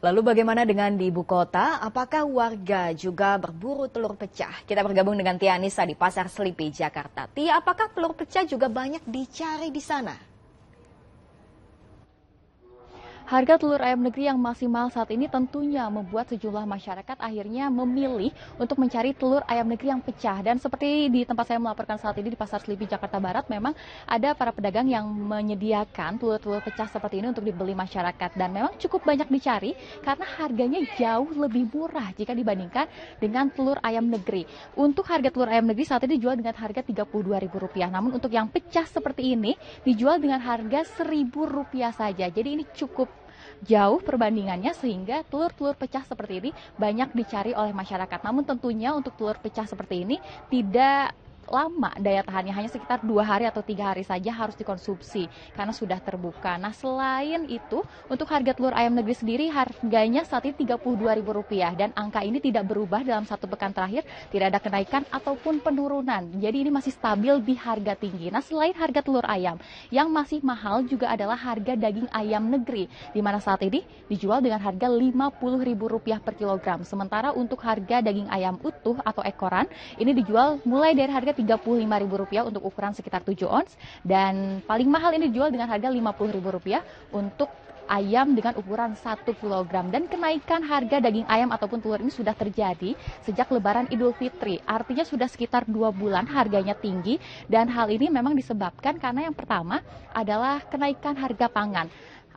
Lalu bagaimana dengan di ibu kota? Apakah warga juga berburu telur pecah? Kita bergabung dengan Tia Anisa di Pasar Slipi, Jakarta. Tia, apakah telur pecah juga banyak dicari di sana? Harga telur ayam negeri yang maksimal saat ini tentunya membuat sejumlah masyarakat akhirnya memilih untuk mencari telur ayam negeri yang pecah. Dan seperti di tempat saya melaporkan saat ini di Pasar Slipi, Jakarta Barat, memang ada para pedagang yang menyediakan telur-telur pecah seperti ini untuk dibeli masyarakat. Dan memang cukup banyak dicari karena harganya jauh lebih murah jika dibandingkan dengan telur ayam negeri. Untuk harga telur ayam negeri saat ini dijual dengan harga Rp32.000. Namun untuk yang pecah seperti ini dijual dengan harga Rp1.000 saja. Jadi ini cukup jauh perbandingannya sehingga telur-telur pecah seperti ini banyak dicari oleh masyarakat. Namun tentunya untuk telur pecah seperti ini tidak lama daya tahannya, hanya sekitar 2 hari atau 3 hari saja harus dikonsumsi karena sudah terbuka. Nah, selain itu untuk harga telur ayam negeri sendiri harganya saat ini Rp32.000 dan angka ini tidak berubah dalam 1 pekan terakhir, tidak ada kenaikan ataupun penurunan. Jadi ini masih stabil di harga tinggi. Nah, selain harga telur ayam yang masih mahal juga adalah harga daging ayam negeri di mana saat ini dijual dengan harga Rp50.000 per kilogram. Sementara untuk harga daging ayam utuh atau ekoran ini dijual mulai dari harga Rp35.000 untuk ukuran sekitar 7 ons dan paling mahal ini dijual dengan harga Rp50.000 untuk ayam dengan ukuran 1 kg. Dan kenaikan harga daging ayam ataupun telur ini sudah terjadi sejak Lebaran Idul Fitri. Artinya sudah sekitar 2 bulan harganya tinggi dan hal ini memang disebabkan karena yang pertama adalah kenaikan harga pangan.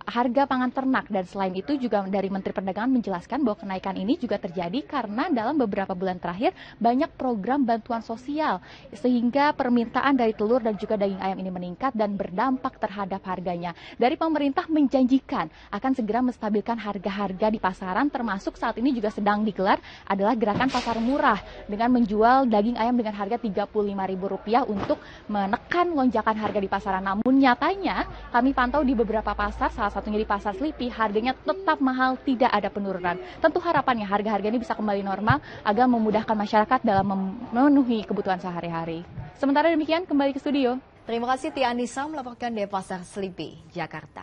Harga pangan ternak, dan selain itu juga dari Menteri Perdagangan menjelaskan bahwa kenaikan ini juga terjadi karena dalam beberapa bulan terakhir banyak program bantuan sosial sehingga permintaan dari telur dan juga daging ayam ini meningkat dan berdampak terhadap harganya. Dari pemerintah menjanjikan akan segera menstabilkan harga-harga di pasaran, termasuk saat ini juga sedang digelar adalah gerakan pasar murah dengan menjual daging ayam dengan harga Rp35.000 untuk menekan lonjakan harga di pasaran. Namun nyatanya kami pantau di beberapa pasar, salah satunya di Pasar Slipi, harganya tetap mahal, tidak ada penurunan. Tentu harapannya harga-harga ini bisa kembali normal agar memudahkan masyarakat dalam memenuhi kebutuhan sehari-hari. Sementara demikian, kembali ke studio. Terima kasih Tia Anisa melaporkan dari Pasar Slipi, Jakarta.